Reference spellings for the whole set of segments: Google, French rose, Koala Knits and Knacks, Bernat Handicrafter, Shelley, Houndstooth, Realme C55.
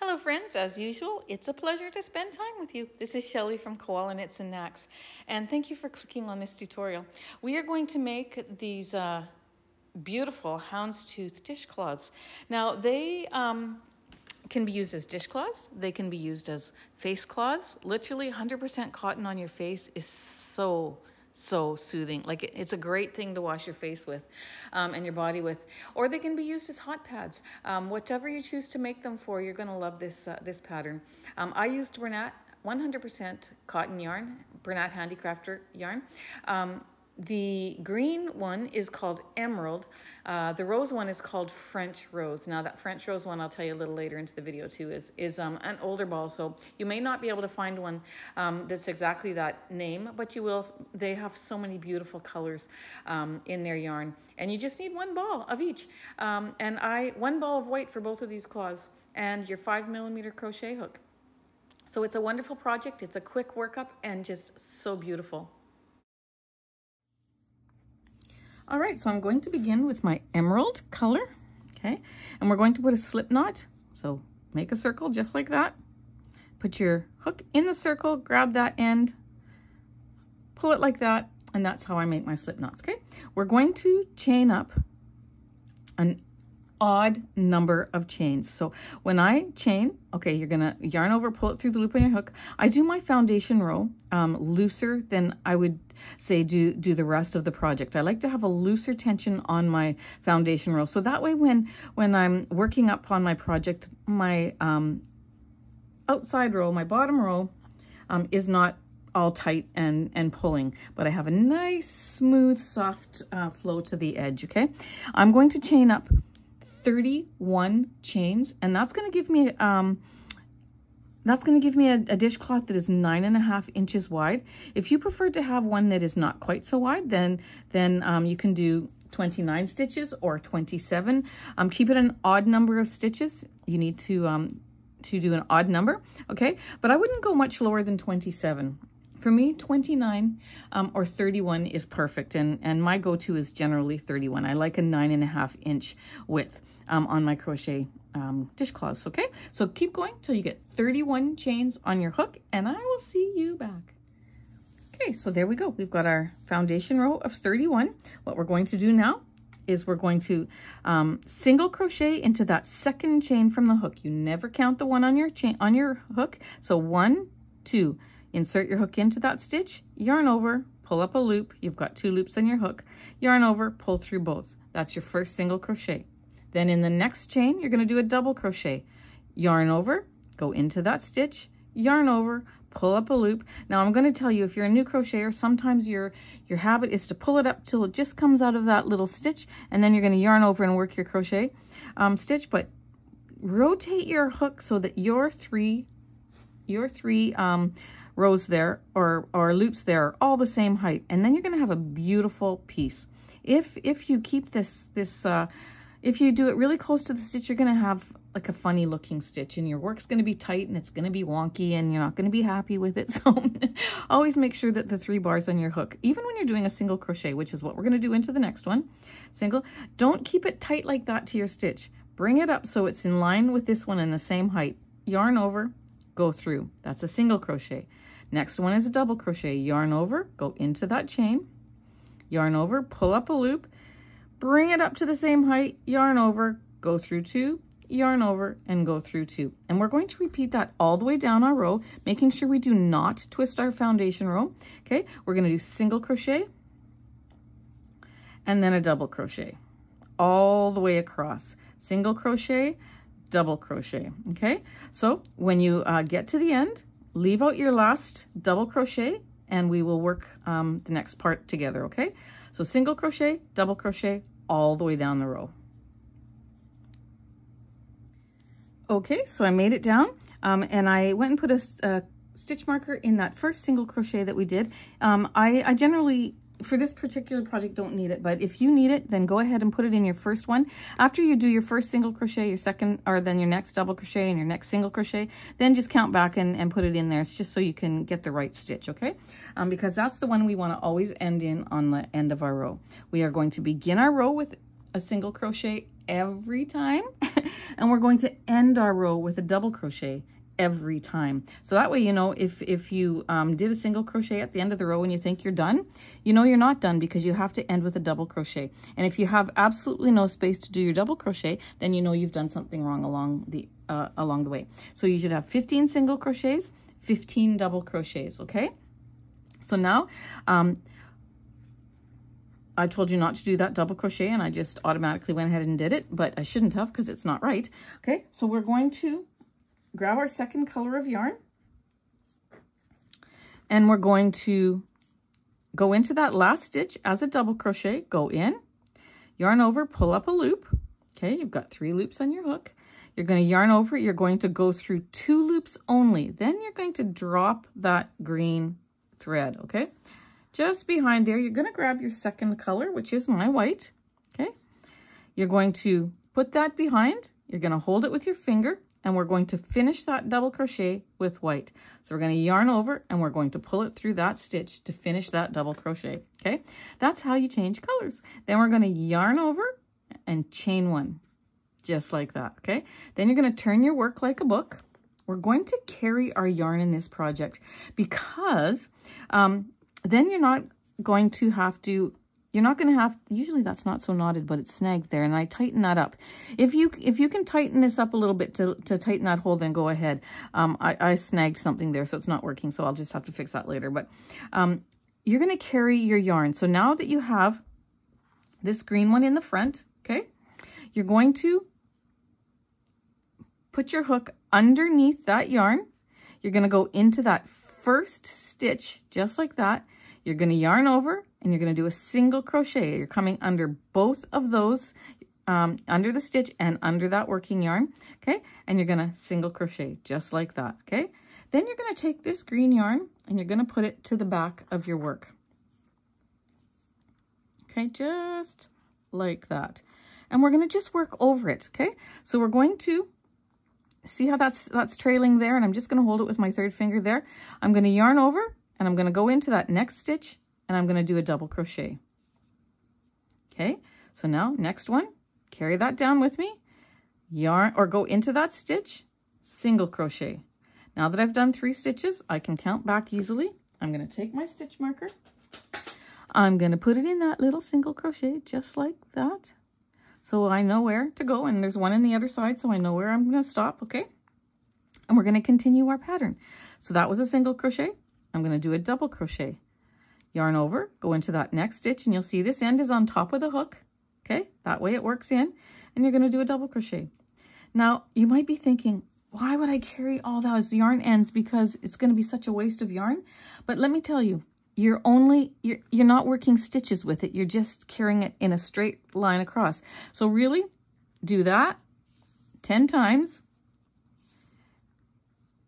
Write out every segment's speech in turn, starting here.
Hello friends, as usual, it's a pleasure to spend time with you. This is Shelley from Koala Knits and Knacks, and thank you for clicking on this tutorial. We are going to make these beautiful houndstooth dishcloths. Now they can be used as dishcloths, they can be used as face cloths. Literally 100% cotton on your face is so soothing. Like, it's a great thing to wash your face with and your body with, or they can be used as hot pads. Whatever you choose to make them for, you're going to love this this pattern. I used Bernat 100% cotton yarn, Bernat Handicrafter yarn. The green one is called Emerald. The rose one is called French Rose. Now that French Rose one, I'll tell you a little later into the video too, is an older ball. So you may not be able to find one that's exactly that name, but you will. They have so many beautiful colors in their yarn. And you just need one ball of each. And one ball of white for both of these claws and your 5mm crochet hook. So it's a wonderful project. It's a quick workup and just so beautiful. All right, so I'm going to begin with my emerald color, okay? And we're going to put a slip knot. So make a circle just like that. Put your hook in the circle, grab that end, pull it like that, and that's how I make my slip knots, okay? We're going to chain up an odd number of chains. So when I chain, okay, you're gonna yarn over, pull it through the loop on your hook. I do my foundation row looser than I would say do the rest of the project. I like to have a looser tension on my foundation row, so that way when I'm working up on my project, my outside row, my bottom row, is not all tight and pulling, but I have a nice smooth soft flow to the edge, okay? I'm going to chain up 31 chains, and that's going to give me a dishcloth that is 9.5 inches wide. If you prefer to have one that is not quite so wide, then you can do 29 stitches or 27. Keep it an odd number of stitches. You need to do an odd number, okay? But I wouldn't go much lower than 27. For me, 29 or 31 is perfect, and my go-to is generally 31. I like a 9.5 inch width on my crochet dishcloths, okay? So keep going till you get 31 chains on your hook, and I will see you back. Okay, so there we go. We've got our foundation row of 31. What we're going to do now is we're going to single crochet into that second chain from the hook. You never count the one on your chain on your hook. So 1, 2. Insert your hook into that stitch, yarn over, pull up a loop. You've got 2 loops on your hook. Yarn over, pull through both. That's your first single crochet. Then in the next chain, you're going to do a double crochet. Yarn over, go into that stitch, yarn over, pull up a loop. Now I'm going to tell you, if you're a new crocheter, sometimes your habit is to pull it up till it just comes out of that little stitch, and then you're going to yarn over and work your crochet stitch. But rotate your hook so that your three rows there or loops there are all the same height, and then you're going to have a beautiful piece. If you keep if you do it really close to the stitch, you're going to have like a funny looking stitch, and your work's going to be tight and it's going to be wonky, and you're not going to be happy with it. So always make sure that the 3 bars on your hook, even when you're doing a single crochet, which is what we're going to do into the next one, single, don't keep it tight like that to your stitch. Bring it up so it's in line with this one and the same height. Yarn over, go through. That's a single crochet. Next one is a double crochet. Yarn over, go into that chain, yarn over, pull up a loop, bring it up to the same height, yarn over, go through 2, yarn over, and go through 2. And we're going to repeat that all the way down our row, making sure we do not twist our foundation row, okay? We're going to do single crochet and then a double crochet all the way across. Single crochet, double crochet, okay? So when you get to the end, leave out your last double crochet, and we will work the next part together, okay? So single crochet, double crochet, all the way down the row. Okay, so I made it down, and I went and put a stitch marker in that first single crochet that we did. I generally, for this particular project, don't need it, but if you need it, then go ahead and put it in your first one. After you do your first single crochet, your second, or then your next double crochet and your next single crochet, then just count back and put it in there. It's just so you can get the right stitch, okay? Because that's the one we want to always end in on the end of our row. We are going to begin our row with a single crochet every time. And we're going to end our row with a double crochet every time. So that way, you know, if you did a single crochet at the end of the row and you think you're done, you know you're not done, because you have to end with a double crochet. And if you have absolutely no space to do your double crochet, then you know you've done something wrong along the way. So you should have 15 single crochets, 15 double crochets, okay? So now, I told you not to do that double crochet and I just automatically went ahead and did it, but I shouldn't have because it's not right. Okay, so we're going to grab our second color of yarn and we're going to go into that last stitch as a double crochet, go in, yarn over, pull up a loop. Okay, you've got 3 loops on your hook. You're going to yarn over, you're going to go through 2 loops only. Then you're going to drop that green thread, okay? Just behind there, you're going to grab your second color, which is my white, okay? You're going to put that behind, you're going to hold it with your finger, and we're going to finish that double crochet with white. So we're going to yarn over, and we're going to pull it through that stitch to finish that double crochet, okay? That's how you change colors. Then we're going to yarn over and chain one, just like that, okay? Then you're going to turn your work like a book. We're going to carry our yarn in this project because... then you're not going to have, usually that's not so knotted, but it's snagged there, and I tighten that up. If you can tighten this up a little bit to tighten that hole, then go ahead. I snagged something there, so it's not working, so I'll just have to fix that later. But you're going to carry your yarn. So now that you have this green one in the front, okay, you're going to put your hook underneath that yarn. You're going to go into that first stitch, just like that. You're going to yarn over and you're going to do a single crochet. You're coming under both of those, under the stitch and under that working yarn, okay? And you're going to single crochet just like that, okay? Then you're going to take this green yarn and you're going to put it to the back of your work, okay? Just like that. And we're going to just work over it, okay? So we're going to see how that's trailing there, and I'm just going to hold it with my third finger there. I'm going to yarn over and I'm going to go into that next stitch and I'm going to do a double crochet. Okay, so now next one, carry that down with me, yarn or go into that stitch, single crochet. Now that I've done 3 stitches, I can count back easily. I'm going to take my stitch marker. I'm going to put it in that little single crochet just like that. So I know where to go, and there's one on the other side, so I know where I'm going to stop, okay? And we're going to continue our pattern. So that was a single crochet. I'm going to do a double crochet. Yarn over, go into that next stitch, and you'll see this end is on top of the hook, okay? That way it works in, and you're going to do a double crochet. Now, you might be thinking, why would I carry all those yarn ends? Because it's going to be such a waste of yarn. But let me tell you, you're not working stitches with it. You're just carrying it in a straight line across. So really, do that 10 times.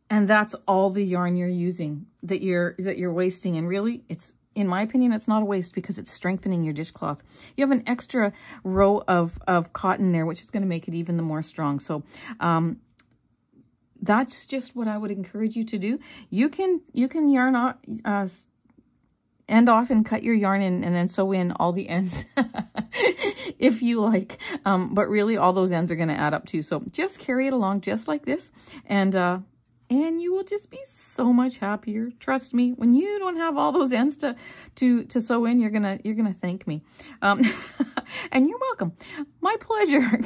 And that's all the yarn you're using that you're wasting. And really, it's, in my opinion, it's not a waste because it's strengthening your dishcloth. You have an extra row of cotton there, which is going to make it even the more strong. So, that's just what I would encourage you to do. You can yarn out, end off and cut your yarn in and then sew in all the ends if you like. But really all those ends are going to add up too. So just carry it along just like this, and you will just be so much happier. Trust me, when you don't have all those ends to sew in, you're gonna thank me. And you're welcome. My pleasure.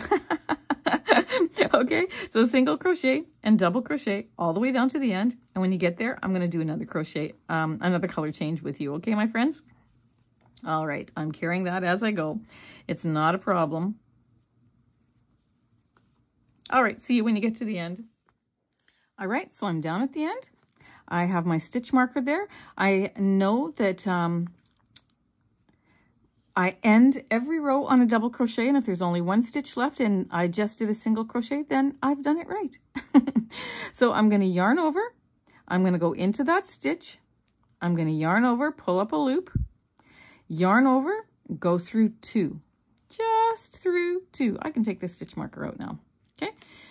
Okay, so single crochet and double crochet all the way down to the end. And when you get there, I'm gonna do another crochet, another color change with you. Okay, my friends? All right, I'm carrying that as I go. It's not a problem. All right, see you when you get to the end. All right, so I'm down at the end. I have my stitch marker there. I know that I end every row on a double crochet, and if there's only one stitch left and I just did a single crochet, then I've done it right. So I'm going to yarn over. I'm going to go into that stitch. I'm going to yarn over, pull up a loop, yarn over, go through 2, just through 2. I can take this stitch marker out now. Okay,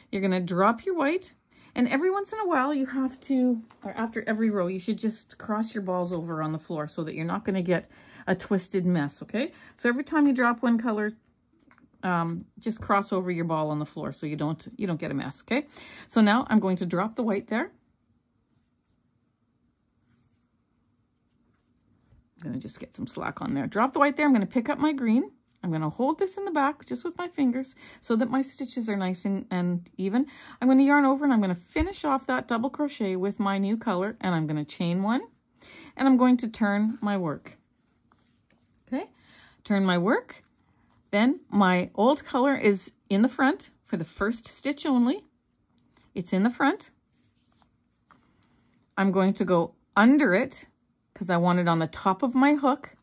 you're going to drop your white. And every once in a while you have to, or after every row, you should just cross your balls over on the floor so that you're not going to get a twisted mess, okay? So every time you drop one color, just cross over your ball on the floor so you don't get a mess, okay? So now I'm going to drop the white there. I'm gonna just get some slack on there. Drop the white there, I'm gonna pick up my green. I'm gonna hold this in the back just with my fingers so that my stitches are nice and even. I'm gonna yarn over and I'm gonna finish off that double crochet with my new color, and I'm gonna chain one, and I'm going to turn my work. Okay, turn my work. Then my old color is in the front for the first stitch only. It's in the front. I'm going to go under it because I want it on the top of my hook.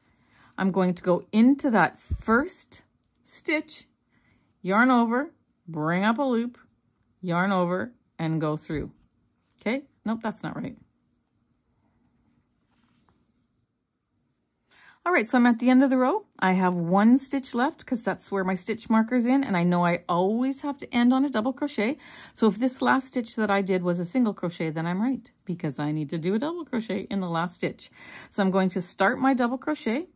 I'm going to go into that first stitch, yarn over, bring up a loop, yarn over, and go through. Okay, nope, that's not right. All right, so I'm at the end of the row. I have one stitch left because that's where my stitch marker's in, and I know I always have to end on a double crochet. So if this last stitch that I did was a single crochet, then I'm right because I need to do a double crochet in the last stitch. So I'm going to start my double crochet,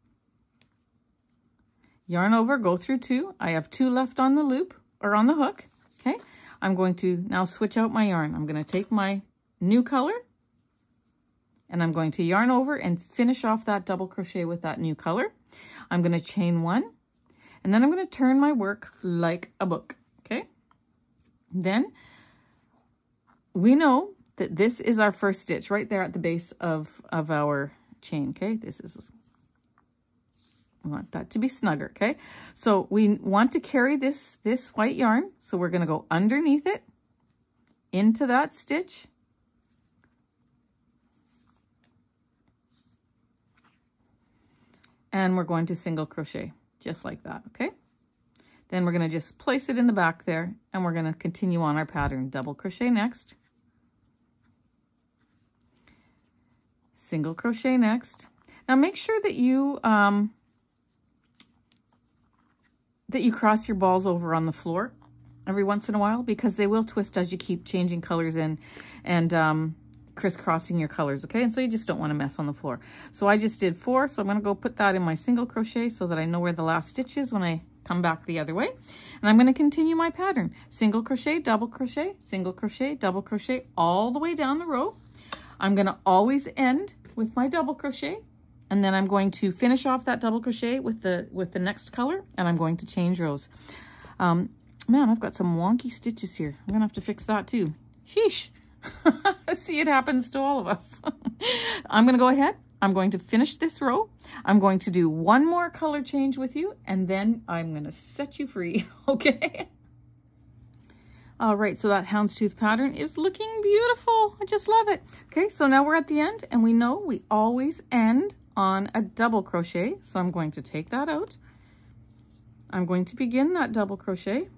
yarn over, go through two. I have two left on the loop or on the hook, okay? I'm going to now switch out my yarn. I'm going to take my new color and I'm going to yarn over and finish off that double crochet with that new color. I'm going to chain one and then I'm going to turn my work like a book, okay? Then we know that this is our first stitch right there at the base of our chain, okay? This is... I want that to be snugger, okay? So we want to carry this white yarn. So we're gonna go underneath it, into that stitch, and we're going to single crochet, just like that, okay? Then we're gonna just place it in the back there, and we're gonna continue on our pattern. Double crochet next, single crochet next. Now make sure that you cross your balls over on the floor every once in a while because they will twist as you keep changing colors in and crisscrossing your colors, okay? And so you just don't want to mess on the floor. So I just did four, so I'm going to go put that in my single crochet so that I know where the last stitch is when I come back the other way. And I'm going to continue my pattern. Single crochet, double crochet, single crochet, double crochet, all the way down the row. I'm going to always end with my double crochet. And then I'm going to finish off that double crochet with the next color, and I'm going to change rows. Man, I've got some wonky stitches here. I'm gonna have to fix that too. Sheesh. See, it happens to all of us. I'm gonna go ahead. I'm going to finish this row. I'm going to do one more color change with you, and then I'm gonna set you free, okay? All right, so that houndstooth pattern is looking beautiful. I just love it. Okay, so now we're at the end, and we know we always end on a double crochet. So I'm going to take that out. I'm going to begin that double crochet.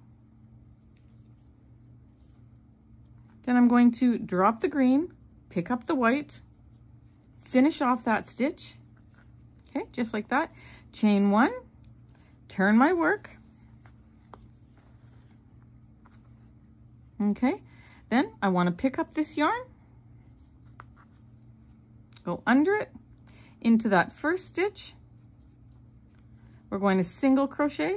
Then I'm going to drop the green, pick up the white, finish off that stitch. Okay, just like that. Chain one, turn my work. Okay, then I want to pick up this yarn, go under it, into that first stitch. We're going to single crochet,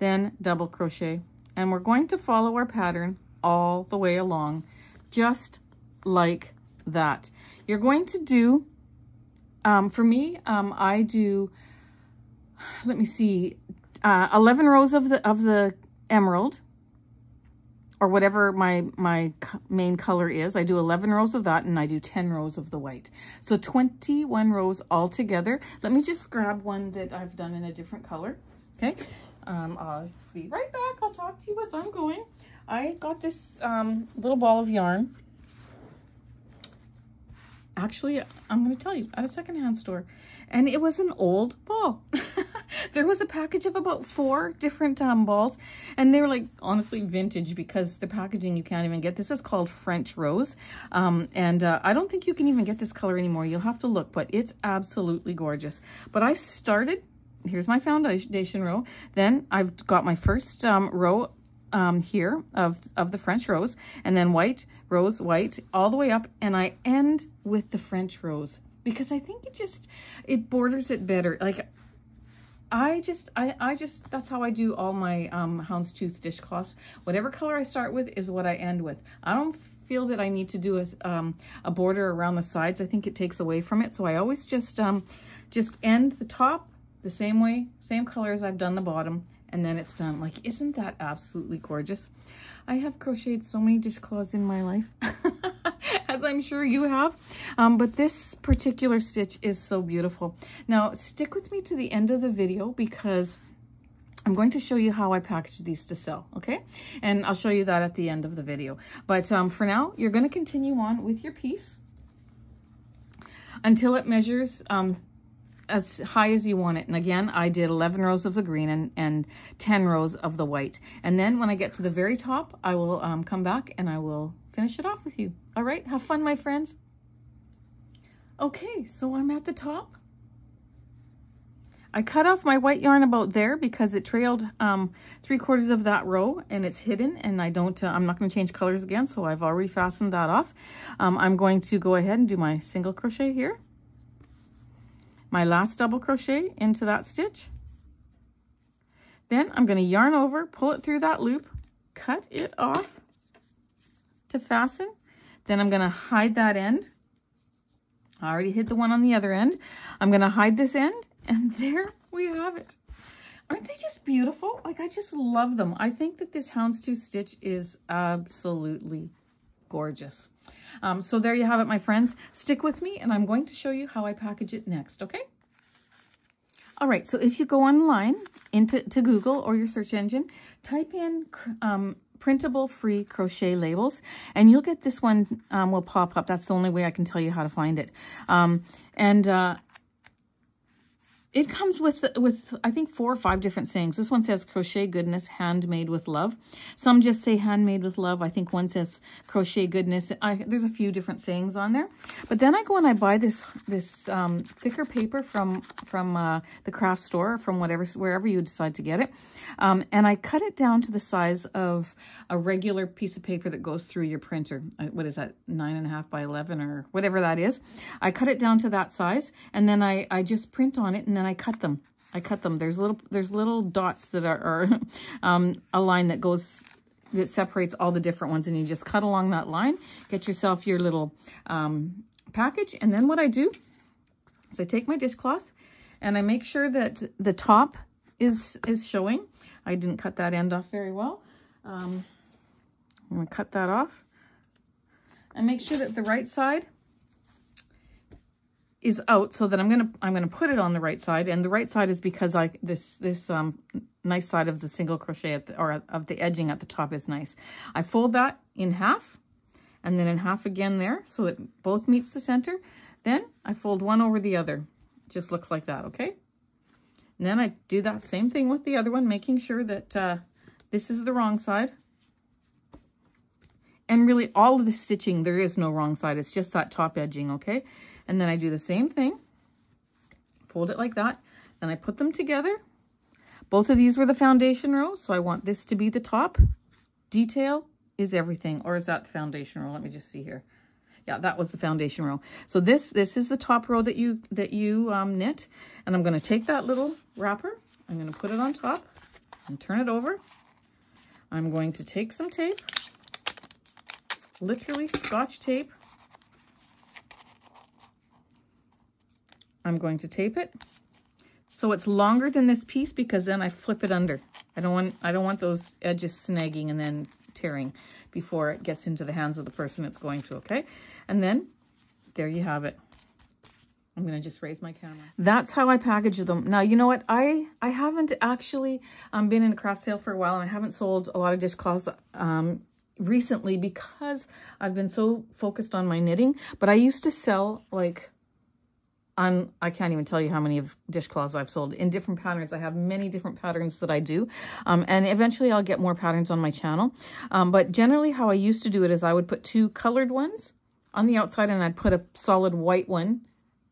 then double crochet, and we're going to follow our pattern all the way along, just like that. You're going to do, for me, I do, let me see, 11 rows of the emerald, or whatever my main color is. I do 11 rows of that, and I do 10 rows of the white. So 21 rows altogether. Let me just grab one that I've done in a different color, okay? I'll be right back. I'll talk to you as I'm going. I got this little ball of yarn. Actually, I'm gonna tell you, at a secondhand store. And it was an old ball. There was a package of about 4 different balls, and they were like, honestly, vintage because the packaging you can't even get. This is called French Rose, and I don't think you can even get this color anymore. You'll have to look, but it's absolutely gorgeous. But I started, here's my foundation row. Then I've got my first row here of the French Rose, and then white, rose, white, all the way up, and I end with the French Rose because I think it borders it better. Like, I just, that's how I do all my houndstooth dishcloths. Whatever color I start with is what I end with. I don't feel that I need to do a border around the sides. I think it takes away from it. So I always just end the top the same way, same color as I've done the bottom, and then it's done. Like, isn't that absolutely gorgeous? I have crocheted so many dishcloths in my life, as I'm sure you have, but this particular stitch is so beautiful. Now, stick with me to the end of the video because I'm going to show you how I package these to sell, okay? And I'll show you that at the end of the video. But for now, you're going to continue on with your piece until it measures as high as you want it. And again, I did 11 rows of the green and 10 rows of the white. And then when I get to the very top, I will come back and I will finish it off with you. All right, have fun, my friends. Okay, so I'm at the top. I cut off my white yarn about there because it trailed 3/4 of that row and it's hidden, and I don't, I'm not going to change colors again, so I've already fastened that off. I'm going to go ahead and do my single crochet here. My last double crochet into that stitch. Then I'm going to yarn over, pull it through that loop, cut it off to fasten. Then I'm going to hide that end. I already hid the one on the other end. I'm going to hide this end. And there we have it. Aren't they just beautiful? Like, I just love them. I think that this houndstooth stitch is absolutely gorgeous. So there you have it, my friends. Stick with me, and I'm going to show you how I package it next, okay? All right, so if you go online to Google or your search engine, type in printable free crochet labels, and you'll get this one will pop up. That's the only way I can tell you how to find it. It comes with I think 4 or 5 different sayings. This one says crochet goodness, handmade with love. Some just say handmade with love. I think one says crochet goodness. There's a few different sayings on there. But then I go and I buy this thicker paper from the craft store, or from wherever you decide to get it, and I cut it down to the size of a regular piece of paper that goes through your printer. What is that? 9.5 by 11 or whatever that is. I cut it down to that size, and then I just print on it, and then I cut them. There's little dots that are a line that separates all the different ones, and you just cut along that line, get yourself your little package. And then what I do is I take my dishcloth and I make sure that the top is showing. I didn't cut that end off very well. I'm gonna cut that off and make sure that the right side is out, so that I'm gonna put it on the right side, and the right side is because this nice side of the single crochet of the edging at the top is nice. I fold that in half, and then in half again there, so it both meets the center. Then I fold one over the other. It just looks like that, okay? And then I do that same thing with the other one, making sure that this is the wrong side. And really, all of the stitching, there is no wrong side. It's just that top edging, okay? And then I do the same thing. Fold it like that. Then I put them together. Both of these were the foundation row, so I want this to be the top. Detail is everything. Or is that the foundation row? Let me just see here. Yeah, that was the foundation row. So this is the top row that you knit. And I'm going to take that little wrapper. I'm going to put it on top and turn it over. I'm going to take some tape. Literally Scotch tape. I'm going to tape it so it's longer than this piece, because then I flip it under. I don't want those edges snagging and then tearing before it gets into the hands of the person it's going to, okay? And then there you have it. I'm going to just raise my camera. That's how I package them. Now, you know what? I haven't actually been in a craft sale for a while, and I haven't sold a lot of dishcloths recently because I've been so focused on my knitting. But I used to sell, like, I can't even tell you how many of dishcloths I've sold in different patterns. I have many different patterns that I do, and eventually I'll get more patterns on my channel, but generally how I used to do it is I would put 2 colored ones on the outside, and I'd put a solid white one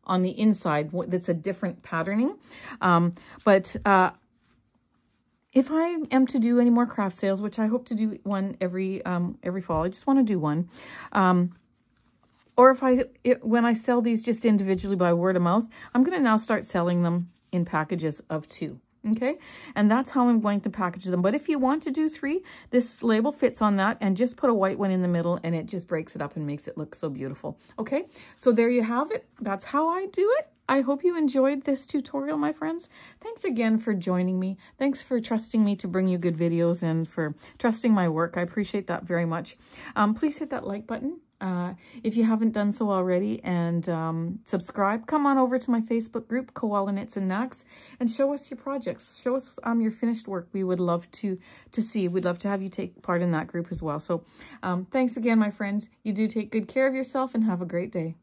on the inside that's a different patterning. If I am to do any more craft sales, which I hope to do one every fall, I just want to do one. Or when I sell these just individually by word of mouth, I'm going to now start selling them in packages of 2. Okay, and that's how I'm going to package them. But if you want to do three, this label fits on that, and just put a white one in the middle, and it just breaks it up and makes it look so beautiful. Okay, so there you have it. That's how I do it. I hope you enjoyed this tutorial, my friends. Thanks again for joining me. Thanks for trusting me to bring you good videos and for trusting my work. I appreciate that very much. Please hit that like button if you haven't done so already, and subscribe. Come on over to my Facebook group, Koala Knits and Knacks, and show us your projects. Show us your finished work. We would love to see. We'd love to have you take part in that group as well. So thanks again, my friends. You do take good care of yourself, and have a great day.